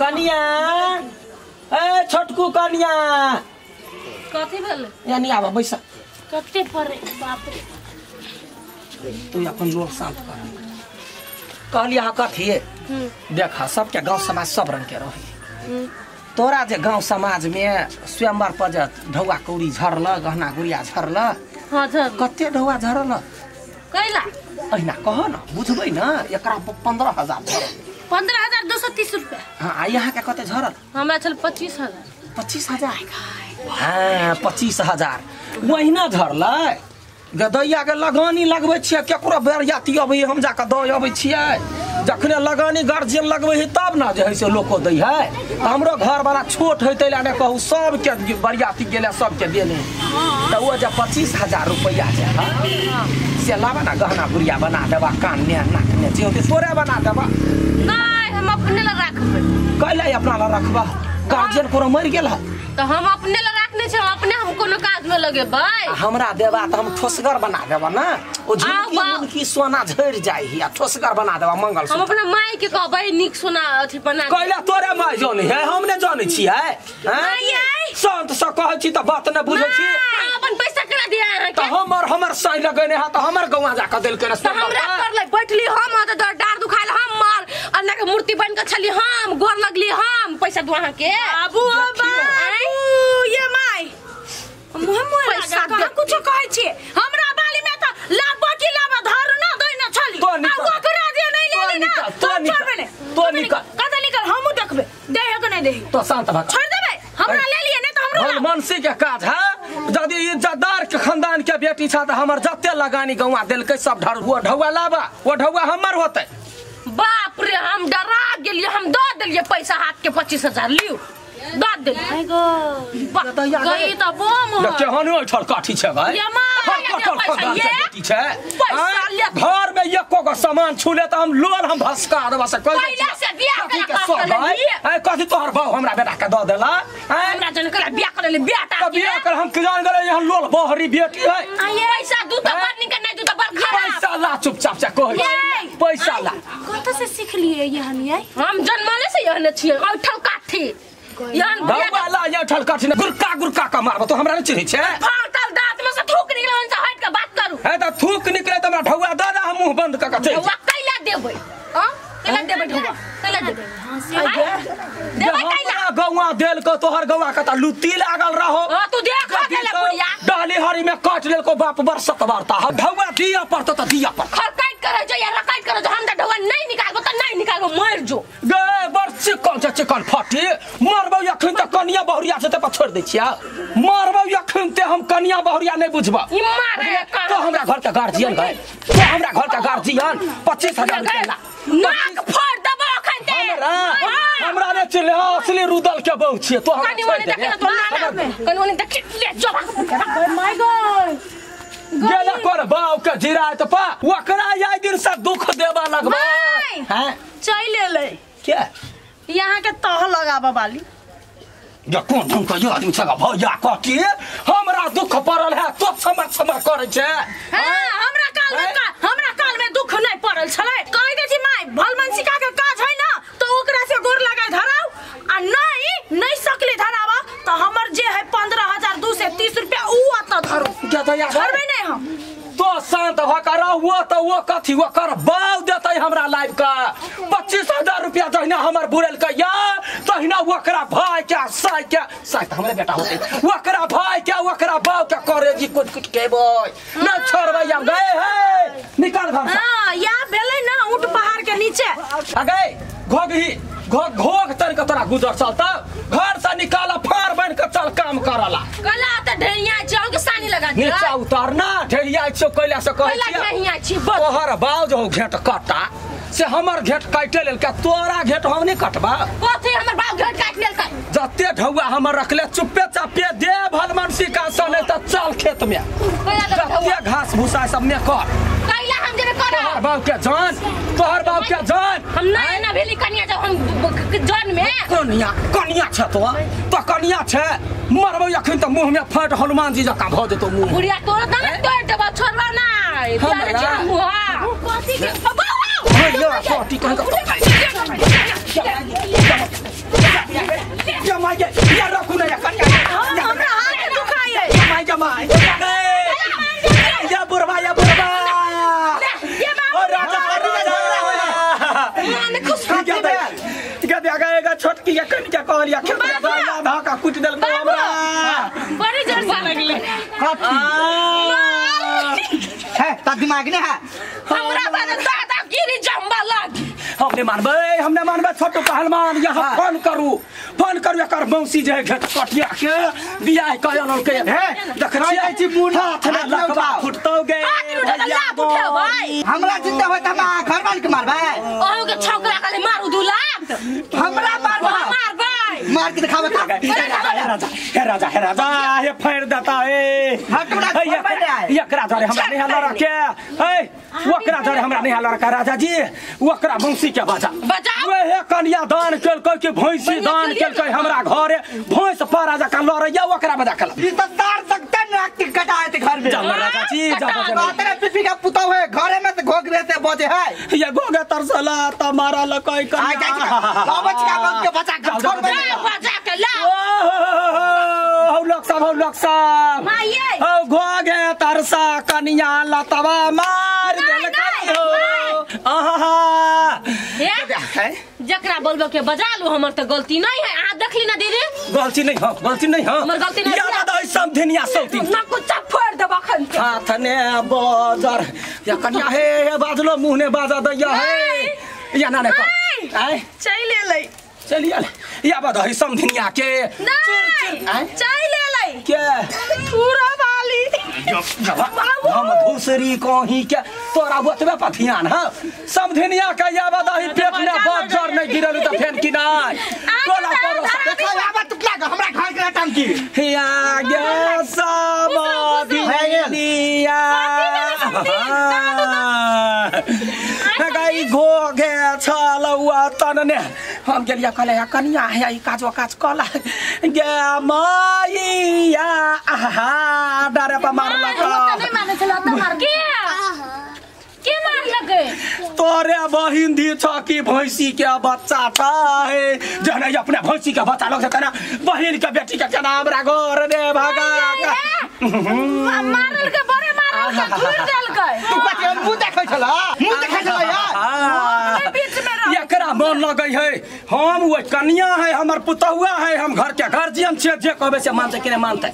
कनिया ए छोटकू कनिया कथि भेल यानी आबा बैस कते परे बाप रे तू अपन लोग शांत कर कहलिया कथि देखा सब के गांव समाज सब रंग के रही तोरा जे गांव समाज में स्वयंवर पर जे ढौआ कौड़ी झरल गहना गुड़िया झरल हां झर कते ढौआ झरल कैला अहिना कह न बुझबै न एकरा 15000 झरल 15230 रुपैया हां यहां के कते झरल हमरा छल 25000 हां 25000 महीना झरलै गदैया के लगानी लगबै छियै केकरो बेरयाती अबै हम जाके द अबै छियै जखने लगानी गार्जियन लगबै है तब ना जे है से लोको दै है हमरो घर वाला छोट है तैला ने कहू सब के बरियाती गेले सब के देले त ओ जे 25000 रुपया जे हां से लाबा ना गहना गुड़िया बना देबा कान ने नाक ने जे होते सोरे बना देबा नहीं हम अपने ल राखबै कैला अपना ल राखबा गार्जियन कोनो मर गेल त हम अपने ल राखने छै अपने हम कोनो काज में लगेबै हमरा देबा त हम ठोसगर बना देबा ना ओ की सोना झड़ जाय ही आ ठोसगर बना देबा मंगल हम अपना माई के कहबै निक सोना अथि बना कैला तोरे माई जाने है हम ने जाने छी है नहीं आई संत स कहै छी त बात न बुझै छी अपन पैसा करा दिया त हमर सही लगैने है त हमर गवा जा क देल के रस्ता हमरा करले बैठली हम त डार दुखाइल हम मार अन्ना के मूर्ति बन के छली हम गोर लगली हम पैसा दो अहा के बाबू ये माई हमहु पैसा का कुछ कहै छी हमरा बाली में त लाबो की लाबो धर न दई न छली आगो के राजे नहीं लेली ना तो छोड़बे तो निकल कदे निकल हमहु देखबे दे हक नहीं दे तो शांत भा छोड़ देबे हमरा ले लिए नहीं त हमरो मानसी के काज है जदी इज्जतदार के खानदान के बेटी छ त हमर जत्ते लगानी गवा देल के सब ढर हुआ ढौवा लाबा ओ ढौवा हमर होतै बाप रे हम डरा गेलियै हम द देलियै पैसा हाथ के 25000 लिउ दाद दे आई गो गई त बम न केहन ओठल काठी छै भाई ये मां पैसा बेटी छै पैसा ले घर में एको गो सामान छुले त हम लोल हम भसका देबा से कहि पैसा से बियाह करा भाई ए कथि तोहर बाऊ हमरा बेटा के द देला हमरा जन करा बियाह करे ले बेटा के बियाह कर हम किजान गेलै यहां लोल बहरी बेटी है पैसा दू त बड़ निक नै दू त बड़ खराब पैसा ला चुपचाप से कहि पैसा ला कत से सिखलिए यहन यै हम जन्मले से यहन छियै ओठल काठी यान बाला या ठलकाठी न गुरका गुरका का मारब तो हमरा न चिन्है छै फाटल दांत में से थूक निकले हन से हट के बात करू है त थूक निकले त हमरा ढौआ द दे हम मुंह बंद क के ढौआ कैला देबै ह कैला देबै ढौआ कैला देबै हां से देबै कैला गौआ देल क तोहर गौआ क त लुती लागल रहो ओ तू देख गेले बुढ़िया डाली हरी में काट लेल को बाप बरसत वारता ह ढौआ दिया पर त दिया पर खरकाट करे जो या रकाट करे जो हम त ढौआ नहीं निकालबो त नहीं निकालबो मर जो गे बरसी कोन से चिकन फाटी मारबो यखन त कनिया बहुरिया से त पछोड़ दे छिया मारबो यखन ते हम कनिया बहुरिया नहीं बुझबा ई मारे तो हमरा घर का गार्जियन भाई तो हमरा घर का गार्जियन 25000 केला नाक फोड़ देबो अखन ते हमरा ने चिल्ला असली रुदल के बहु छिए तो हमरा कनिया ने देखला तो मारा में कनिया ने देख ले जो माय गॉड गेला कर बाऊ के जिराय त पा ओकरा आइ दिन से दुख देबा लगबा हैं चल लेले क्या यहाँ के तह लगाबा वाली या कौन तुम का यो आदमी छगा भैया कथी हमरा दुख पड़ल है तो समझ समझ करे छे हां हमरा काल में दुख नहीं पड़ल छले कह दे छी माई भलमन सिका के काज है ना तो ओकरा से गोर लगाई धराओ आ नहीं नहीं सकली धरावा तो हमर जे है 15230 रुपया उ अत धरो क्या दया छोड़बे नहीं हम तो शांत भ कर रहू तो वो कथी ओकर बाऊ देतै हमरा लाइव का 25000 रुपया जहिना हमर बुरेल का या तहिना ओकरा भाई के साइ के साइ हमरे बेटा होते ओकरा भाई के ओकरा बाऊ के करे जी कुट कुट के बय न छोड़बै हम गए है निकाल घर हां या भेलै ना ऊंट पहाड़ के नीचे अगे घोगही घोग तर के तोरा गुजर चलता घर से निकाल फाड़ बन के चल काम करला कला त ढेरिया जाऊ के सानी लगा दे नीचे उतारना ढेरिया छौ कैला से कहै छी कैला ढेरिया छी तोहर बाऊ जो घेट काटा से हमर घेट काटे लेल का तोरा घेट हम नहीं कटबा कथि हमर बाऊ घेट काट लेल का जत्ते ढौआ हमर रखले चुप्पे चापे दे भलमनसी का सन त चल खेत में जत्ते घास भूसा सब में कर तोहर बाप के जान हम नहीं ना भेली कनिया जब हम जान में कनिया छ तो कनिया छ मरबो अखन त मुंह में फट हनुमान जी जका भ जेतो मुंह बुढ़िया तोर दान तोड़ देबो छोड़बा नहीं तोरे जे मुंह ओ कथि के बाबा ओ यो कथि कह जगाएगा छोटकी या कनिया कहलिया खेत में धाका कुट देल को हमरा बड़ी जोर से लगले है त दिमाग ने है हमरा बात दादा गिरी जम्बा लग हमने मानबे छोटो पहलवान यहां फोन करू एकर बौसी जे घट कटिया के बियाह कयल के है देखै छी बूढ़ा थना लखबा फुटतौ गे भैया भाई हमरा जिंदा होय त हम घर वाली के मारबै ओहो के छौकरा काले मारू दू लाख हमरा मारबा मार के दिखावे का हे राजा हे फेर देता ए हटड़ा ये राजा रे हमरा नहीं हल्ला रखे ए ओकरा धरे हमरा नहीं हल्ला रखा राजा जी ओकरा बंसी के बजा ओहे कन्या दान केल कह के भैंसी दान केल कह हमरा घरे भैंस पारा जका लरैया ओकरा बजा कल ई त तार सकते नाक के कटाए ते घर में जा राजा जी जा बात रे पिपी का पुता है घरे में त घोग रहते बजे है ये घोगे तरसला त मारा ल कह कन्या बाबच का बंद के बचा के छोड़ बजा के ला ओ लोग सब माये ओ घोगे तरसा कन्या लतवा मार देल कहो आहा जकरा बोलबो के बजा लो हमर त गलती नहीं है आ देखली ना दीदी गलती नहीं हो हमर गलती नहीं या दाई समधनिया सौती ना को चफड़ दे बखन हाथ ने बजर या कन्या हे बाजलो मुंह ने बाजा दैया हे या ना ने आय चल ले या बदाई समधनिया के चल ले के पूरा वाली हम दूसरी कोही के तोरा बतबे पथियान ह समधनिया का या बदाई पेट में बजर नहीं गिरल त फेन कि नाय तोला करो देखा आबा टुकला हमरा घर के टाइम की हे आगे समधनिया घोगे छलुआ तनने हम गेलिया कहले कनिया है ई काज कला गे माईया आहा डरे पर मारला त नहीं माने छला त मार के मार लगे तोरे बहिंदी छकी भैंसी के बच्चा है जने अपने भैंसी के बच्चा लग तना बहिन के बेटी के तना हमरा घर दे भागा मारल के बड़े मारल के घुर देल के तू कते मुंह देखै छला मन लगई है हम वो कन्या है हमर पुतहुआ है हम घर के गार्जियन छे जे कहबे से मानते कि नहीं मानते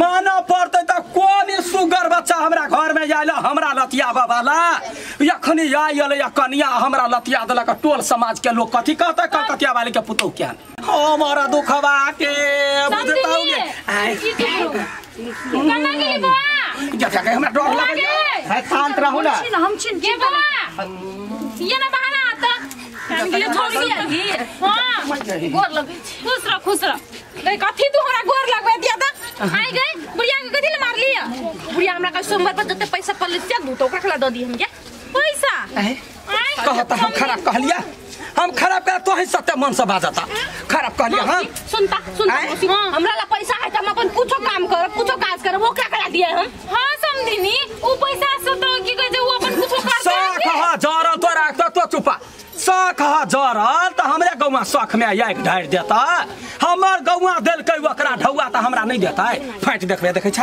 मानव पड़ते त कोन सुगर बच्चा हमरा घर में आइल हमरा लतिया बाबाला यखनी आइल या कन्या हमरा लतिया देला का टोल समाज के लोग कथि कहता कलकतिया वाले के पुतहु क्या हमरा दुखवा के बुझताउ ने आई कन्या के बुआ जा जा हमरा डर लागै है शांत रहू ना हम छिन के बुआ ये ना गोर लगे खुश रह गई कथी तू हमरा गोर लगबे दिया त आई गई बुढ़िया के कथी ले मार लिया बुढ़िया हमरा का सोमवार पर जते पैसा पल्ले चल दू त ओकरा खला द दी हम के पैसा आई कहत हम खराब कहलिया हम खराब का तो है सत्य मन से बाजता खराब कहलिया हम सुनता हमरा ला पैसा है त हम अपन कुछो काम करब कुछो काज करब ओकरा खला दिए हम हां समधिनी उ पैसा से तो की कह जे उ अपन कुछो काज करब कहा जरा तोरा तो चुपा सख हजार त हमरे गौवा सख में या एक ढार देता हमर गौवा देल के ओकरा ढौवा त हमरा नहीं देता फाट देखबे देखै छ ए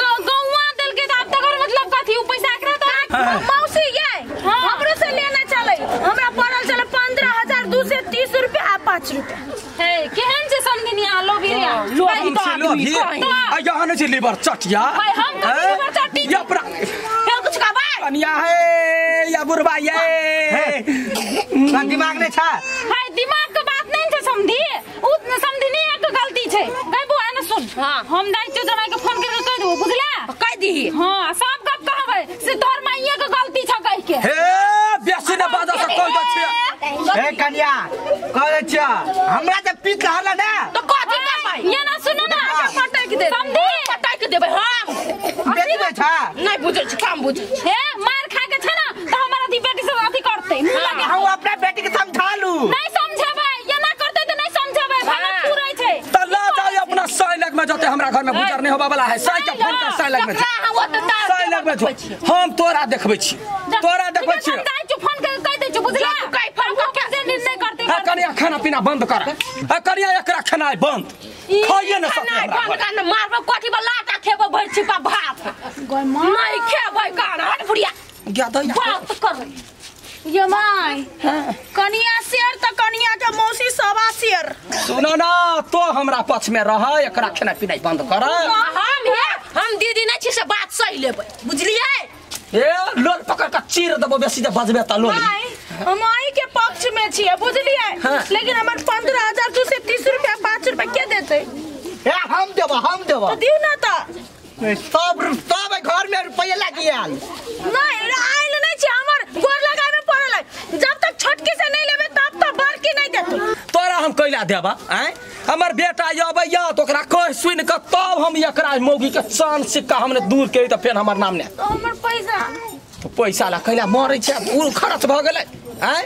गौवा देल के त त कर मतलब कथि पैसा एकरा त मौसी ये हमरो से लेना चले हमरा पड़ल चले 15230 रुपया 5 रुपया हे केहन से समधिनी आ लो बिरिया लो भी आ यहां से लीवर चटिया हम लीवर चटिया हे कुछ का बात कन्या है या बुरबा ये का दिमाग ने छ है दिमाग के बात नहीं छ समधी उतना समधी नहीं एक गलती छै गई बुआ ने सुन हां हम दाई छ जमाई के फोन करके कह दो बुझला कह दी हां सब गप कहबे से तोर माईया के गलती छ कह के हे बेसी ने बाजा से कह दो छ हे कन्या कह दे छ हमरा त पीत रहला ना तो कथि करबै ये ना सुनु ना पटक दे समधी पटक देबे हां बेटी छ नहीं बुझै छ काम बुझ हे मार खा के छ ना त हमरा दी बेटी से अथि करते हम अपना बेटी के समझा लू नहीं समझबे ये ना करते त नहीं समझबे भाना पूरै छै त ला जाय अपना साइलक में जते हमरा घर में गुजर नहीं होबा वाला है साइ के फोन कर साइलक में साइलक में हम तोरा देखबै छी दाइ छु फोन कर कह दे छु बुझला तू काई फोन के निर्णय करते आ कनिया खाना पीना बंद कर आ कनिया एकरा खेनाय बंद खाइए ना सब बंद कर मारबो कोठी पर लाटा खेबो भर छिपा भात गय मां नहीं खेबै कान हट बुढ़िया गय द बात कर जमाई कनिया शेर त कनिया के मौसी सवा शेर सुनो ना तो हमरा पक्ष में रह एकरा खेनाइ पिनाइ बंद कर। हम दीदी नै छी से बात सही लेबै बुझलियै। ए लोल पकड़ के चीर देबो बेसी जे बजबे त लोल। हम आई के पक्ष में छी बुझलियै लेकिन हमर 15000 के से 30 रुपया 5 रुपया के देतै। ए हम देबो त दिउ ना त सब घर में रुपया लागि आयल नै आयल नै छी हमर गोर लगाय में पड़ल जब तक छोटकी से नै लेबे तब तक बड़की नै देतौ। तोरा हम कइला देबा आय हमर बेटा यब या तोरा कह सुन के तब हम एकरा मौगी के चांद सिक्का हमने दूर करी त फेन हमर नाम ने हमर पैसा पैसा ला कइला मरै छै उ खर्च भ गेलै आय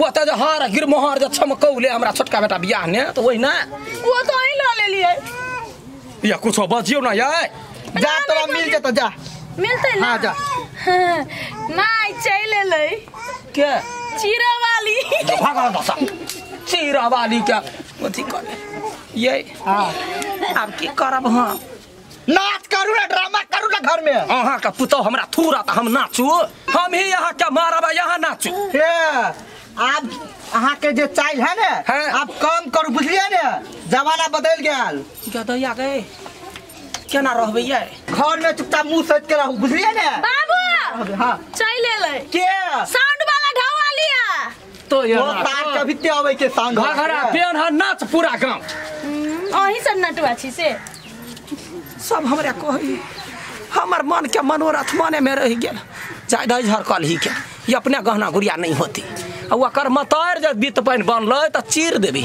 वो त हार गिर मोहर जे छमकौले हमरा छोटका बेटा बियाह ने त ओहिना वो त आइ ल लेलियै या कुछ बजियो ना याय जा तोरा मिल जेतो जा मिलतै ना। हां जा माय चले लै के चीरा वाली भागा दसा चीरा वाली के ओथि करे ये। हां अब की करब हम नाच करू ना ड्रामा करू ना घर में अहां का पुतौ हमरा थूरा त हम नाचू हम ही यहां के मारब यहां नाचू। हे अब अहां के जे चाहि है ने अब काम करू बुझलियै ने जमाना बदल गेल गदो या गए केना रहबे ये घर में चुपचाप मुंह सट के रहू बुझलियै ने बाबू। हां चले ले के साउंड वाला घावा लिया तो ये वो तार कभी ते आवे के साउंड घरा पेन ह नाच पूरा गांव ओही सब नटवा छी से सब हमरा कहि हमर मन के मनोरथ माने में रह गेल जाय दई झरकल ही के ये अपने गहना गुड़िया नहीं होती आ ओकर मतार जब बीत पानी बनलै त चीर देबी।